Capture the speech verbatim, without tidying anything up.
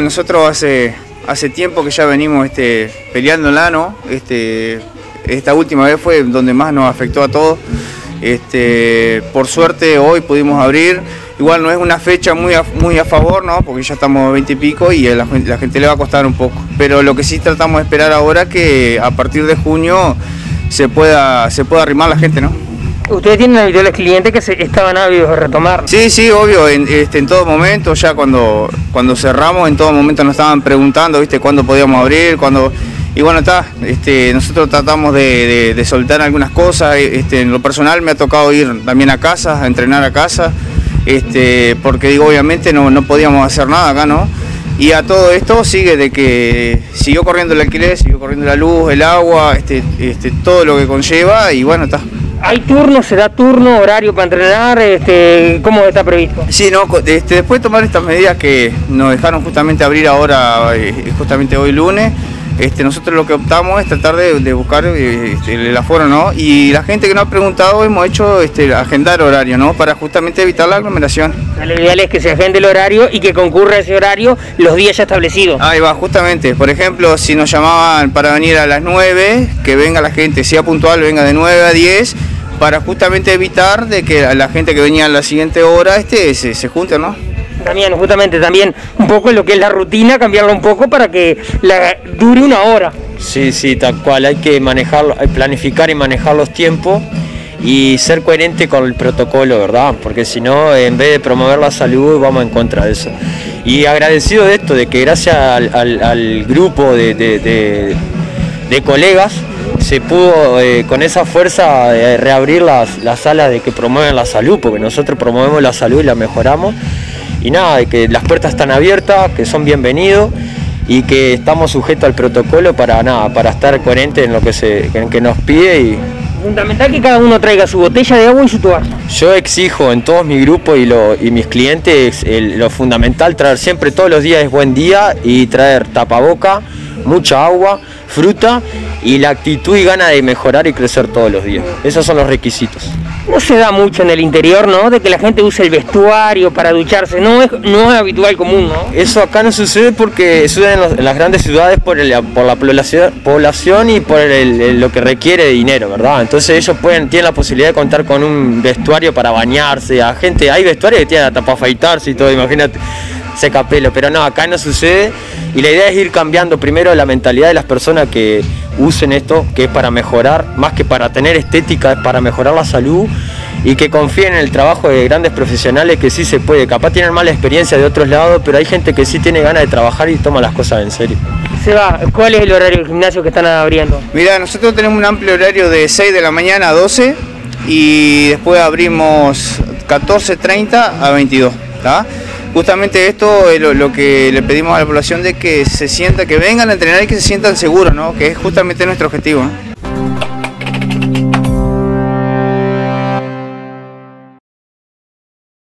Nosotros hace, hace tiempo que ya venimos este, peleándola, ¿no? Este, esta última vez fue donde más nos afectó a todos. Este, por suerte hoy pudimos abrir. Igual no es una fecha muy a, muy a favor, ¿no? Porque ya estamos veinte y pico y a la, la gente le va a costar un poco. Pero lo que sí tratamos de esperar ahora es que a partir de junio se pueda, se pueda arrimar la gente, ¿no? Ustedes tienen habituales clientes que se estaban ávidos de retomar. Sí, sí, obvio, en, este, en todo momento, ya cuando, cuando cerramos, en todo momento nos estaban preguntando, ¿viste? Cuándo podíamos abrir, cuándo... Y bueno, está, este, nosotros tratamos de, de, de soltar algunas cosas. Este, en lo personal me ha tocado ir también a casa, a entrenar a casa, este, porque digo, obviamente no, no podíamos hacer nada acá, ¿no? Y a todo esto sigue de que siguió corriendo el alquiler, siguió corriendo la luz, el agua, este, este, todo lo que conlleva y bueno, está. ¿Hay turno? ¿Se da turno, horario para entrenar? Este, ¿Cómo está previsto? Sí, no, este, después de tomar estas medidas que nos dejaron justamente abrir ahora, justamente hoy lunes, este, nosotros lo que optamos es tratar de, de buscar este, el aforo, ¿no? Y la gente que nos ha preguntado hemos hecho este, agendar horario, ¿no? Para justamente evitar la aglomeración. Lo ideal es que se agende el horario y que concurra ese horario los días ya establecidos. Ahí va, justamente. Por ejemplo, si nos llamaban para venir a las nueve, que venga la gente, sea puntual, venga de nueve a diez... para justamente evitar de que la gente que venía a la siguiente hora este, se, se junte, ¿no? También, justamente, también un poco lo que es la rutina, cambiarla un poco para que la dure una hora. Sí, sí, tal cual, hay que manejarlo, planificar y manejar los tiempos y ser coherente con el protocolo, ¿verdad? Porque si no, en vez de promover la salud, vamos en contra de eso. Y agradecido de esto, de que gracias al, al, al grupo de, de, de, de colegas, se pudo eh, con esa fuerza eh, reabrir las, las salas de que promueven la salud, porque nosotros promovemos la salud y la mejoramos. Y nada, de que las puertas están abiertas, que son bienvenidos y que estamos sujetos al protocolo para nada, para estar coherentes en lo que se en que nos pide. Y fundamental que cada uno traiga su botella de agua y su toalla. Yo exijo en todos mis grupos y, lo, y mis clientes el, lo fundamental traer siempre todos los días es buen día y traer tapaboca, mucha agua, fruta y la actitud y gana de mejorar y crecer todos los días. Esos son los requisitos. No se da mucho en el interior, ¿no? De que la gente use el vestuario para ducharse. No es, no es habitual común, ¿no? Eso acá no sucede porque sucede en, los, en las grandes ciudades por, el, por la población y por el, el, lo que requiere de dinero, ¿verdad? Entonces ellos pueden, tienen la posibilidad de contar con un vestuario para bañarse. A gente, hay vestuarios que tienen hasta para afeitarse y todo, imagínate. Seca pelo, pero no, acá no sucede y la idea es ir cambiando primero la mentalidad de las personas que usen esto, que es para mejorar, más que para tener estética, es para mejorar la salud y que confíen en el trabajo de grandes profesionales que sí se puede, capaz tienen mala experiencia de otros lados, pero hay gente que sí tiene ganas de trabajar y toma las cosas en serio. Seba, ¿cuál es el horario del gimnasio que están abriendo? Mira, nosotros tenemos un amplio horario de seis de la mañana a doce y después abrimos catorce treinta a veintidós, ¿está? Justamente esto es lo, lo que le pedimos a la población de que se sienta, que vengan a entrenar y que se sientan seguros, ¿no? Que es justamente nuestro objetivo, ¿no?